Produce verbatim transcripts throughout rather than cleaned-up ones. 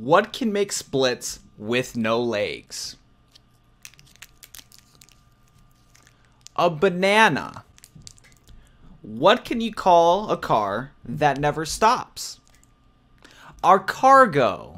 What can make splits with no legs? A banana. What can you call a car that never stops? Our cargo.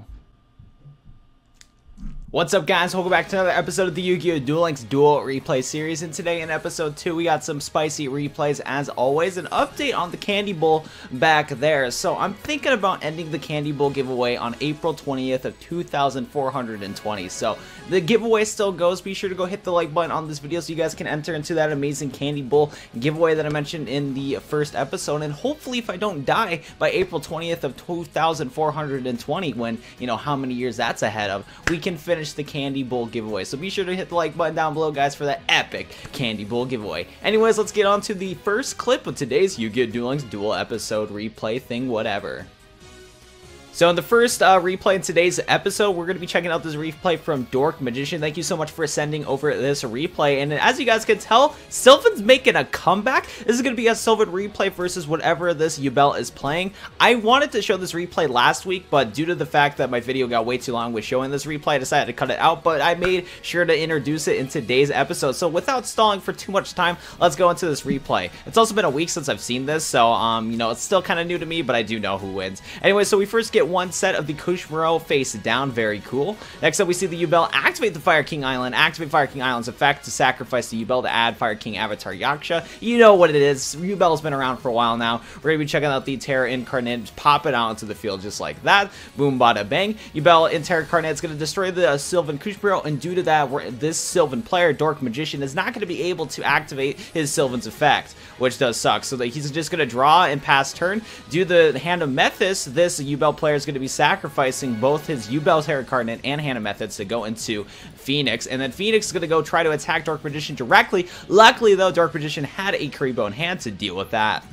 What's up, guys? Welcome back to another episode of the Yu-Gi-Oh! Duel Links Duel Replay Series. And today in episode two, we got some spicy replays as always. An update on the Candy Bull back there. So I'm thinking about ending the Candy Bull giveaway on April twentieth of two thousand four hundred twenty. So the giveaway still goes. Be sure to go hit the like button on this video so you guys can enter into that amazing Candy Bull giveaway that I mentioned in the first episode. And hopefully if I don't die by April twentieth of two thousand four hundred twenty, when, you know, how many years that's ahead of, we can finish the Candy Bull giveaway. So be sure to hit the like button down below, guys, for that epic Candy Bull giveaway. Anyways, let's get on to the first clip of today's Yu-Gi-Oh! Duel Links Duel episode replay thing, whatever. So in the first uh, replay in today's episode, we're going to be checking out this replay from Dork Magician. Thank you so much for sending over this replay. And as you guys can tell, Sylvan's making a comeback. This is going to be a Sylvan replay versus whatever this Yubel is playing. I wanted to show this replay last week, but due to the fact that my video got way too long with showing this replay, I decided to cut it out. But I made sure to introduce it in today's episode. So without stalling for too much time, let's go into this replay. It's also been a week since I've seen this, so um, you know, it's still kind of new to me, but I do know who wins. Anyway, so we first get one set of the Kushmuro face down. Very cool. Next up, we see the Yubel activate the Fire King Island, activate Fire King Island's effect to sacrifice the Yubel to add Fire King Avatar Yaksha. You know what it is. Yubel's been around for a while now. We're going to be checking out the Terra Incarnate, pop it out into the field just like that. Boom, bada, bang. Yubel in Terra Incarnate is going to destroy the uh, Sylvan Kushmuro, and due to that, we're, this Sylvan player, Dork Magician, is not going to be able to activate his Sylvan's effect, which does suck. So that he's just going to draw and pass turn. Due to the hand of Methus, this Yubel player is going to be sacrificing both his Yubel Terra Incarnate and Hannah Methods to go into Phoenix, and then Phoenix is going to go try to attack Dork Magician directly. Luckily, though, Dork Magician had a Kuriboh in hand to deal with that.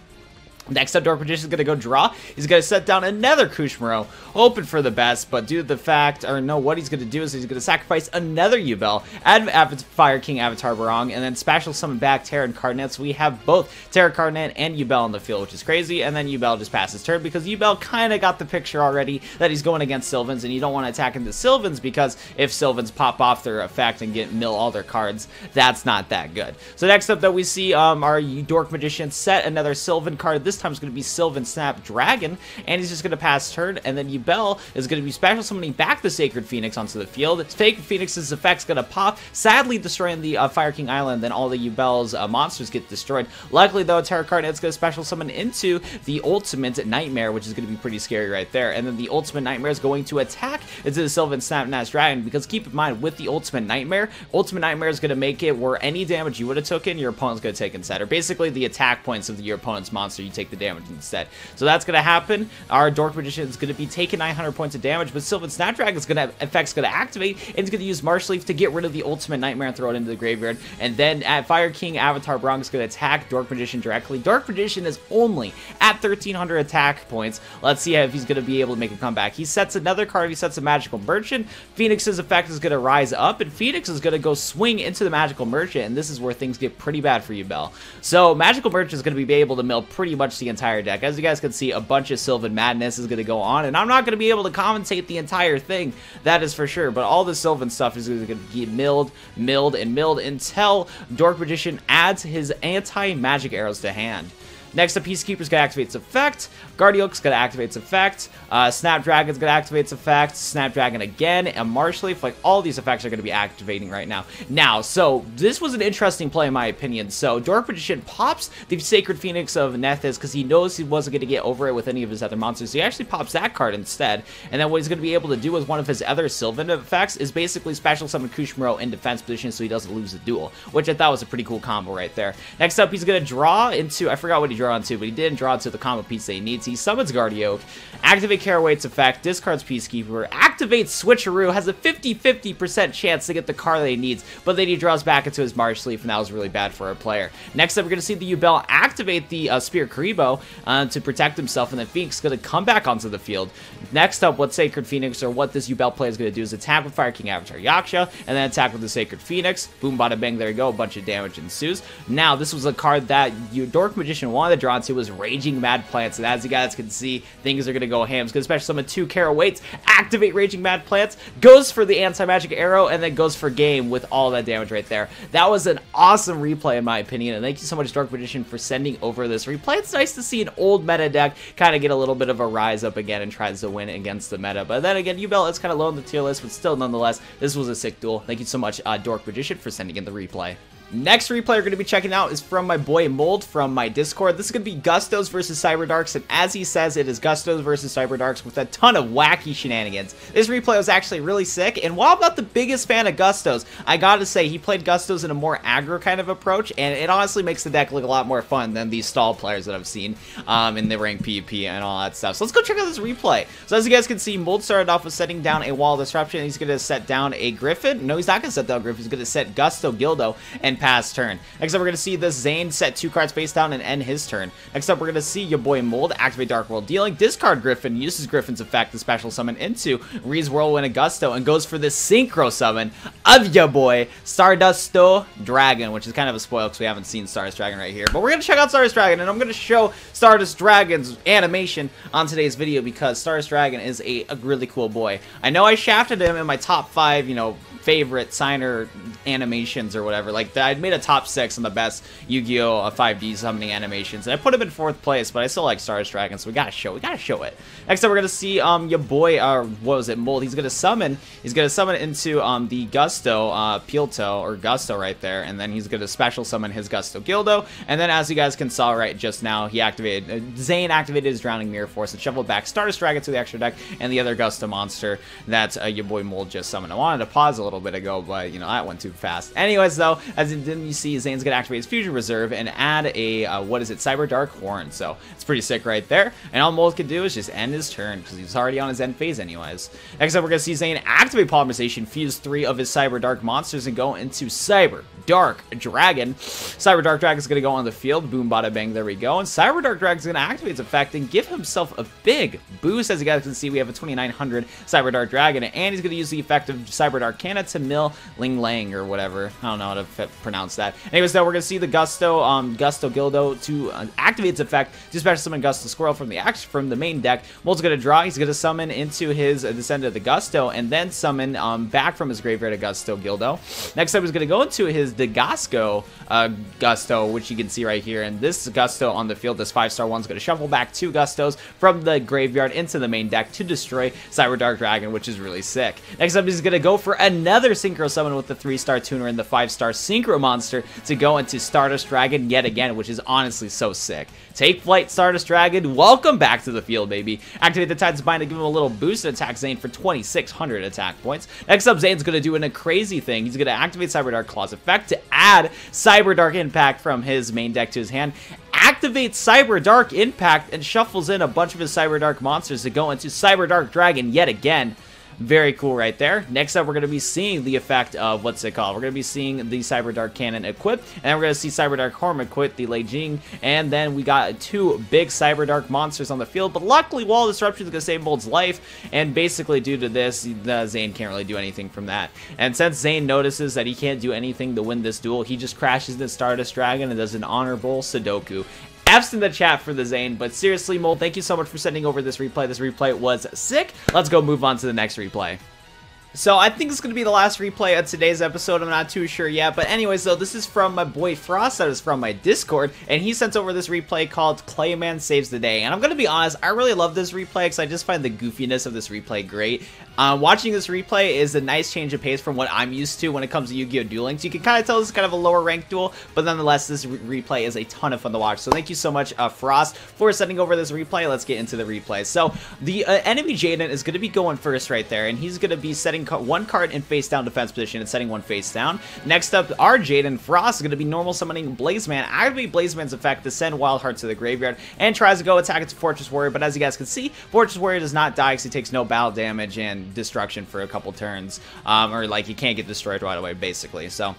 Next up, Dork Magician is going to go draw. He's going to set down another Kushmuro, hoping for the best, but due to the fact, or no, what he's going to do is he's going to sacrifice another Yubel, add Av Fire King Avatar Bronx, and then special summon back Terra Incarnate. So we have both Terra Incarnate and Yubel in the field, which is crazy, and then Yubel just passes turn because Yubel kind of got the picture already that he's going against Sylvans, and you don't want to attack into Sylvans because if Sylvans pop off their effect and get mill all their cards, that's not that good. So next up, though, we see um, our Dork Magician set another Sylvan card. This time it's going to be Sylvan Snapdragon, and he's just going to pass turn, and then Yubel is going to be special summoning back the Sacred Phoenix onto the field. It's fake Phoenix's effect's going to pop, sadly destroying the uh, Fire King Island. Then all the Yubel's uh, monsters get destroyed. Luckily, though, Terra Incarnate's going to special summon into the Ultimate Nightmare, which is going to be pretty scary right there. And then the Ultimate Nightmare is going to attack into the Sylvan Snapdragon, because keep in mind, with the Ultimate Nightmare, Ultimate Nightmare is going to make it where any damage you would have taken, your opponent's going to take instead, or basically the attack points of the, your opponent's monster. You take the damage instead. So that's going to happen. Our Dork Magician is going to be taking nine hundred points of damage, but Sylvan Snapdragon's going to effect's going to activate, and it's going to use Marshalleaf to get rid of the Ultimate Nightmare and throw it into the graveyard. And then at Fire King Avatar Bronx is going to attack Dork Magician directly. Dork Magician is only at thirteen hundred attack points. Let's see if he's going to be able to make a comeback. He sets another card. He sets a Magical Merchant. Phoenix's effect is going to rise up, and Phoenix is going to go swing into the Magical Merchant, and this is where things get pretty bad for Yubel. So Magical Merchant is going to be able to mill pretty much the entire deck. As you guys can see, a bunch of Sylvan madness is going to go on, and I'm not going to be able to commentate the entire thing, that is for sure, but all the Sylvan stuff is going to get milled, milled, and milled until Dork Magician adds his anti-magic arrows to hand. Next up, Peacekeeper's going to activate its effect. Guardiolk's going to activate its effect. Uh, Snapdragon's going to activate its effect. Snapdragon again, and Marshalleaf. Like, all these effects are going to be activating right now. Now, so, this was an interesting play in my opinion. So, Dork Magician pops the Sacred Phoenix of Nethys because he knows he wasn't going to get over it with any of his other monsters. So, he actually pops that card instead. And then what he's going to be able to do with one of his other Sylvan effects is basically special summon Kushmuro in defense position so he doesn't lose the duel, which I thought was a pretty cool combo right there. Next up, he's going to draw into, I forgot what he draw onto, but he didn't draw to the combo piece that he needs. He summons Guardiolk, activate Caraway's effect, discards Peacekeeper, activates Switcheroo, has a fifty fifty percent chance to get the card that he needs, but then he draws back into his Marshalleaf, and that was really bad for our player. Next up, we're going to see the Yubel activate the uh, Spear Kuriboh uh, to protect himself, and then Phoenix is going to come back onto the field. Next up, what Sacred Phoenix, or what this Yubel player is going to do is attack with Fire King Avatar Yaksha, and then attack with the Sacred Phoenix. Boom, bada, bang, there you go, a bunch of damage ensues. Now, this was a card that you, Dork Magician wants one of the draw two was Raging Mad Plants, and as you guys can see, things are going to go ham. It's going to special summon two Kara Waits, activate Raging Mad Plants, goes for the anti-magic arrow, and then goes for game with all that damage right there. That was an awesome replay in my opinion, and thank you so much Dork Magician for sending over this replay. It's nice to see an old meta deck kind of get a little bit of a rise up again and tries to win against the meta, but then again, Yubel is kind of low on the tier list, but still nonetheless, this was a sick duel. Thank you so much uh, Dork Magician for sending in the replay. Next replay we're going to be checking out is from my boy Mold from my Discord. This is going to be Gusto's versus Cyber Darks, and as he says, it is Gusto's versus Cyber Darks with a ton of wacky shenanigans. This replay was actually really sick, and while I'm not the biggest fan of Gusto's, I gotta say he played Gusto's in a more aggro kind of approach, and it honestly makes the deck look a lot more fun than these stall players that I've seen um, in the ranked PvP and all that stuff. So let's go check out this replay. So as you guys can see, Mold started off with setting down a Wall of Disruption, and he's going to set down a Griffin. No, he's not going to set down Griffin. He's going to set Gusto Gulldo and pass turn. Next up, we're going to see this Zane set two cards face down and end his turn. Next up, we're going to see your boy Mold activate Dark World Dealing, discard Griffin, uses Griffin's effect to special summon into Reed's Whirlwind and Gusto, and goes for this Synchro summon of your boy Stardust Dragon, which is kind of a spoil because we haven't seen Stardust Dragon right here. But we're going to check out Stardust Dragon, and I'm going to show Stardust Dragon's animation on today's video because Stardust Dragon is a, a really cool boy. I know I shafted him in my top five, you know, favorite signer animations or whatever. Like, the, I'd made a top six on the best Yu-Gi-Oh! five D summoning animations, and I put him in fourth place, but I still like Stardust Dragon, so we gotta show, we gotta show it. Next up, we're gonna see, um, your boy, uh, what was it, Mold, he's gonna summon, he's gonna summon into, um, the Gusto, uh, Pilto, or Gusto right there, and then he's gonna special summon his Gusto Gulldo, and then as you guys can saw right just now, he activated, uh, Zane activated his Drowning Mirror Force and shuffled back Stardust Dragon to the extra deck, and the other Gusto monster that, uh, your boy Mold just summoned. I wanted to pause a little bit ago, but you know that went too fast. Anyways, though, as in, then you see Zane's gonna activate his Fusion Reserve and add a uh, what is it, Cyber Dark Horn. So it's pretty sick right there. And all Mold could do is just end his turn because he's already on his end phase, anyways. Next up, we're gonna see Zane activate Polymerization, fuse three of his Cyber Dark monsters, and go into Cyber Dark Dragon. Cyber Dark Dragon is gonna go on the field. Boom, bada bang. There we go. And Cyber Dark Dragon is gonna activate its effect and give himself a big boost. As you guys can see, we have a twenty-nine hundred Cyber Dark Dragon, and he's gonna use the effect of Cyber Dark Cannon to Mill Ling Lang or whatever. I don't know how to fit, pronounce that. Anyways, now we're gonna see the Gusto, um, Gusto Gulldo to uh, activate its effect to special summon Gusto Squirrel from the act from the main deck. Mold's gonna draw. He's gonna summon into his uh, Descendant of the Gusto, and then summon um, back from his graveyard a Gusto Gulldo. Next up, he's gonna go into his Degasco uh, Gusto, which you can see right here. And this Gusto on the field, this five star one's gonna shuffle back two Gustos from the graveyard into the main deck to destroy Cyber Dark Dragon, which is really sick. Next up, he's gonna go for another Synchro summon with the three star tuner and the five star Synchro monster to go into Stardust Dragon yet again, which is honestly so sick. Take flight, Stardust Dragon. Welcome back to the field, baby. Activate the Tide's Bind to give him a little boost and attack Zane for twenty-six hundred attack points. Next up, Zane's gonna do an, a crazy thing. He's gonna activate Cyber Dark Claw's effect to add Cyber Dark Impact from his main deck to his hand, activates Cyber Dark Impact, and shuffles in a bunch of his Cyber Dark monsters to go into Cyber Dark Dragon yet again. Very cool right there. Next up, we're going to be seeing the effect of, what's it called? We're going to be seeing the Cyber Dark Cannon equipped, and then we're going to see Cyber Dark Horn equip the Lei Jing, and then we got two big Cyber Dark monsters on the field, but luckily Wall Disruption is going to save Mold's life, and basically due to this, the Zane can't really do anything from that. And since Zane notices that he can't do anything to win this duel, he just crashes the Stardust Dragon and does an honorable Sudoku. F's in the chat for the Zane, but seriously, Mold, thank you so much for sending over this replay. This replay was sick. Let's go move on to the next replay. So I think it's going to be the last replay of today's episode. I'm not too sure yet. But anyways, though, this is from my boy Frost. That is from my Discord. And he sent over this replay called Clayman Saves the Day. And I'm going to be honest, I really love this replay because I just find the goofiness of this replay great. Uh, watching this replay is a nice change of pace from what I'm used to when it comes to Yu-Gi-Oh! Duel Links. You can kind of tell this is kind of a lower ranked duel, but nonetheless, this re replay is a ton of fun to watch. So thank you so much, uh, Frost, for sending over this replay. Let's get into the replay. So the uh, enemy Jaden is going to be going first right there. And he's going to be setting one card in face down defense position and setting one face down. Next up, our Jaden Frost is going to be normal summoning Blazeman. Activate Blazeman's effect to send Wild Heart to the graveyard and tries to go attack its Fortress Warrior. But as you guys can see, Fortress Warrior does not die because he takes no battle damage and destruction for a couple turns. Um, or like he can't get destroyed right away, basically. So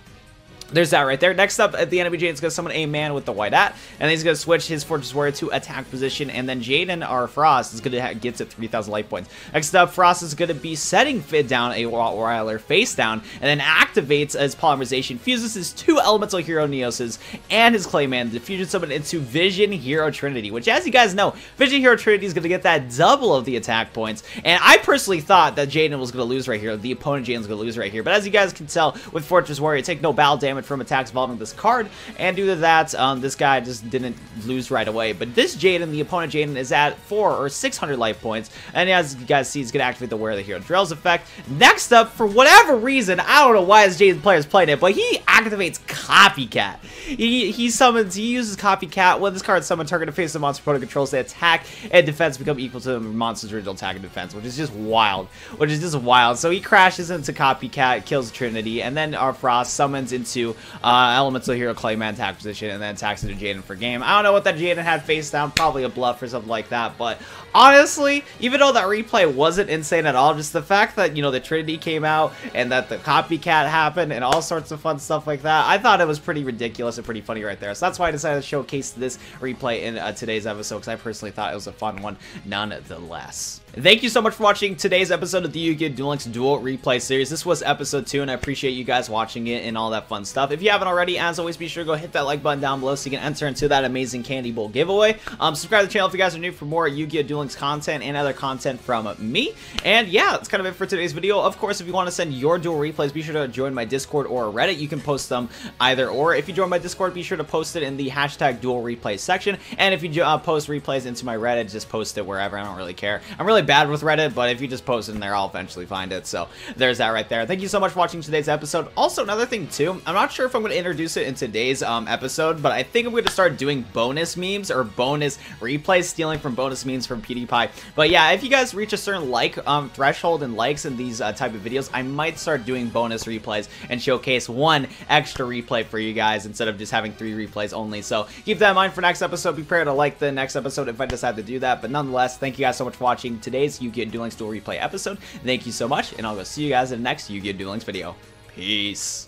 There's that right there. Next up, at the enemy, Jaden's going to summon a man with the white hat, and then he's going to switch his Fortress Warrior to attack position, and then Jaden, or Frost, is going to get it three thousand life points. Next up, Frost is going to be setting Fid down a Rottweiler face down, and then activates his Polymerization, fuses his two Elemental Hero Neoses and his Clayman, the Fusion Summon into Vision Hero Trinity, which, as you guys know, Vision Hero Trinity is going to get that double of the attack points, and I personally thought that Jaden was going to lose right here, the opponent Jaden's going to lose right here, but as you guys can tell, with Fortress Warrior, take no battle damage from attacks involving this card, and due to that, um, this guy just didn't lose right away. But this Jaden, the opponent Jaden, is at four or six hundred life points, and as you guys see, he's going to activate the Wear the Hero Drills effect. Next up, for whatever reason, I don't know why this Jaden player is playing it, but he activates Copycat. He, he summons, he uses Copycat. When this card is summoned, target to face the monster opponent controls, the attack and defense become equal to the monster's original attack and defense, which is just wild, which is just wild. So he crashes into Copycat, kills Trinity, and then our Frost summons into Uh, Elemental Hero Clayman attack position, and then attacks into Jaden for game. I don't know what that Jaden had face down, probably a bluff or something like that, but honestly, even though that replay wasn't insane at all, just the fact that, you know, the Trinity came out, and that the Copycat happened, and all sorts of fun stuff like that, I thought it was pretty ridiculous and pretty funny right there, so that's why I decided to showcase this replay in uh, today's episode, because I personally thought it was a fun one nonetheless. Thank you so much for watching today's episode of the Yu-Gi-Oh! Duel Links Duel Replay Series. This was episode two, and I appreciate you guys watching it and all that fun stuff. If you haven't already, as always, be sure to go hit that like button down below so you can enter into that amazing Candy Bull giveaway. Um, subscribe to the channel if you guys are new for more Yu-Gi-Oh! Duel Links content and other content from me. And yeah, that's kind of it for today's video. Of course, if you want to send your duel replays, be sure to join my Discord or Reddit. You can post them either or. If you join my Discord, be sure to post it in the hashtag duel replay section. And if you uh, post replays into my Reddit, just post it wherever. I don't really care. I'm really bad with Reddit, but if you just post it in there, I'll eventually find it. So there's that right there. Thank you so much for watching today's episode. Also, another thing too, I'm not sure if I'm going to introduce it in today's um, episode, but I think I'm going to start doing bonus memes or bonus replays, stealing from bonus memes from PewDiePie. But yeah, if you guys reach a certain like um, threshold and likes in these uh, type of videos, I might start doing bonus replays and showcase one extra replay for you guys instead of just having three replays only. So keep that in mind for next episode. Be prepared to like the next episode if I decide to do that. But nonetheless, thank you guys so much for watching today's Yu-Gi-Oh! Duel Links Duel Replay episode. Thank you so much, and I'll go see you guys in the next Yu-Gi-Oh! Duel Links video. Peace.